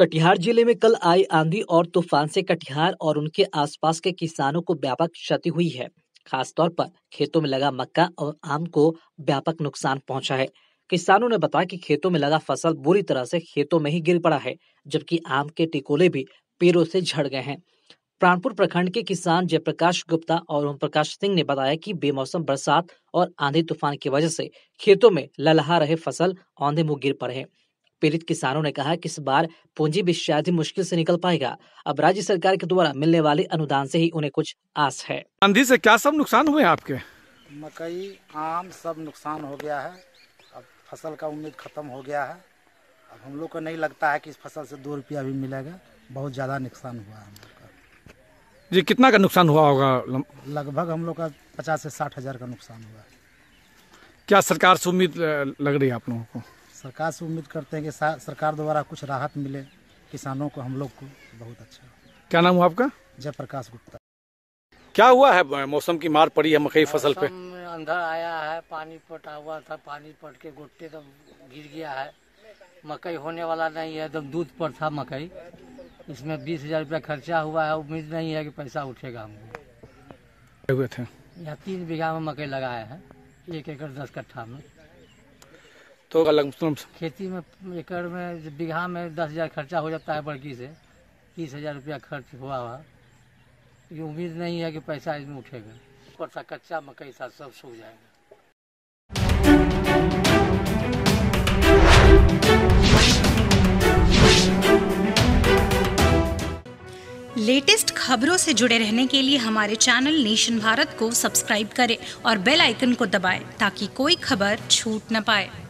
कटिहार जिले में कल आई आंधी और तूफान से कटिहार और उनके आसपास के किसानों को व्यापक क्षति हुई है। खासतौर पर खेतों में लगा मक्का और आम को व्यापक नुकसान पहुंचा है। किसानों ने बताया कि खेतों में लगा फसल बुरी तरह से खेतों में ही गिर पड़ा है, जबकि आम के टिकोले भी पेड़ों से झड़ गए हैं। प्राणपुर प्रखंड के किसान जयप्रकाश गुप्ता और ओमप्रकाश सिंह ने बताया कि बेमौसम बरसात और आंधी तूफान की वजह से खेतों में ललहा रहे फसल औंधे मुंह गिर पड़े हैं। पीड़ित किसानों ने कहा कि इस बार पूंजी भी शायद ही मुश्किल से निकल पाएगा। अब राज्य सरकार के द्वारा मिलने वाले अनुदान से ही उन्हें कुछ आस है। आंधी से क्या सब नुकसान हुए आपके? मकई, आम सब नुकसान हो गया है। अब फसल का उम्मीद खत्म हो गया है। अब हम लोग को नहीं लगता है कि इस फसल से 2 रुपया भी मिलेगा। बहुत ज्यादा नुकसान हुआ है हम लोग का। जी, कितना का नुकसान हुआ होगा? लगभग हम लोग का 50 से 60 हज़ार का नुकसान हुआ है। क्या सरकार से उम्मीद लग रही है आप लोगों को? सरकार से उम्मीद करते हैं कि सरकार द्वारा कुछ राहत मिले किसानों को, हम लोग को बहुत अच्छा। क्या नाम हुआ आपका? जयप्रकाश गुप्ता। क्या हुआ है? मौसम की मार पड़ी है मकई फसल पे। अंधा आया है, पानी पटा हुआ था, पानी पट के गोटे तो गिर गया है। मकई होने वाला नहीं है, एकदम दूध पर था मकई। इसमें 20,000 रुपया खर्चा हुआ है। उम्मीद नहीं है कि पैसा उठेगा। हमको यहाँ 3 बीघा में मकई लगाया है, 1 एकड़ 10 कट्ठा में। तो खेती में एकड़ में बीघा में 10,000 खर्चा हो जाता है। बड़की से 30,000 रुपया खर्च हुआ है। ये उम्मीद नहीं है कि पैसा इसमें उठेगा। ऊपर सा कच्चा मकई साथ सब सूख जाएगा। लेटेस्ट खबरों से जुड़े रहने के लिए हमारे चैनल नेशन भारत को सब्सक्राइब करें और बेल आइकन को दबाएं ताकि कोई खबर छूट न पाए।